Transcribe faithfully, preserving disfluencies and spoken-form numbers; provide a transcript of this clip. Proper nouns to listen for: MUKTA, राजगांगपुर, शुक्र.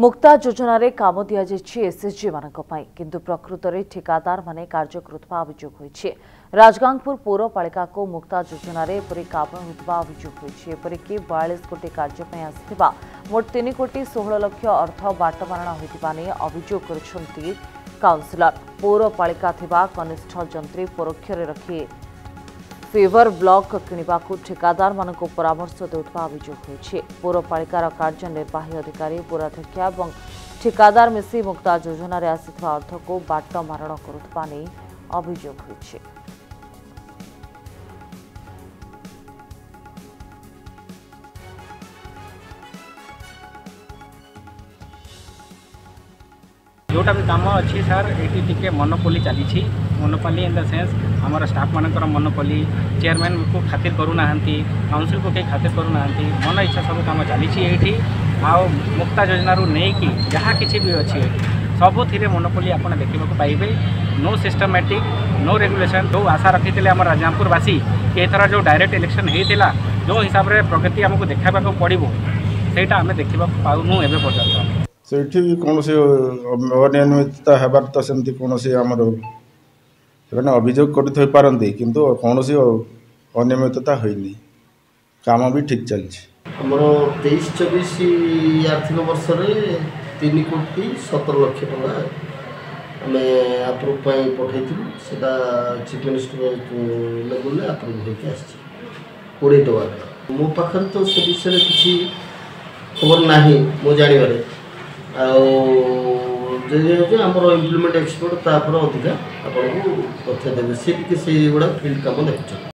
मुक्ता योजन कम दि एसएसजी मानी किंतु प्रकृत में ठेकादार माने कार्य करुवा अभियोग होइछे। राजगांगपुर पौरपालिका को मुक्ता योजन एपरी कम होता अभियोग होइछे। एपरिकि बयालीस कोटी कार्यपाई आसा मोट तीन कोटी सोलह लक्ष अर्थ बाटमारणा होता नहीं अभियोग कर काउंसिलर पौरपालिका थिबा कनिष्ठ जंत्री परोक्षरे रखी फेवर ब्लॉक किणवाक ठेकादार मानक परामर्श देउतबा अभियोग होइछे। पौरपालिकार कार्यनिर्वाही अधिकारी पौराध्यक्षा और ठेकादार मिसी मुक्ता योजन आसिथवा अर्थ को बाट मारण करुतबा नै अभियोग होइछे। जोटा भी काम अच्छी सर ये मोनोपोली चली मोनोपोली इन द सेंस आमर स्टाफ मानक मोनोपोली चेयरमैन को खातिर करूना काउंसिल को कहीं खातिर करूना मन इच्छा सब काम चली मुक्ता योजना रू नहीं जहाँ किसी भी अच्छे सबुति मोनोपोली आपड़ देखा पाइबे। नो सिस्टमैटिक नो रेगुलेशन जो आशा रखी थे आम राजगांवपुरवासी एथर जो डायरेक्ट इलेक्शन होता जो हिसाब से प्रगति आमको देखा पड़ो सहीटा आम देखा पाऊनु एवं पर्यटन सेठी कौन से अनियमितता होबार तो सेमती कौन से आमर से अभियोग करते किंतु कौन से अनियमितता होनी काम भी ठीक चलती। हमर तेईस चौबीस आर्थिक वर्ष तीन कोटी सतर लक्ष टका आम आप्रुव पठाइलु से चीफ मिनिस्टर लेवल आप्रुव होके कोड़े टका मो पाखे तो से विषय किसी खबर ना मो जानवर आमर इम्प्लीमेंट एक्सपर्ट तापर अधिका आपको तथ्य देवे सी गुड़ा फिल्ड कम देखते।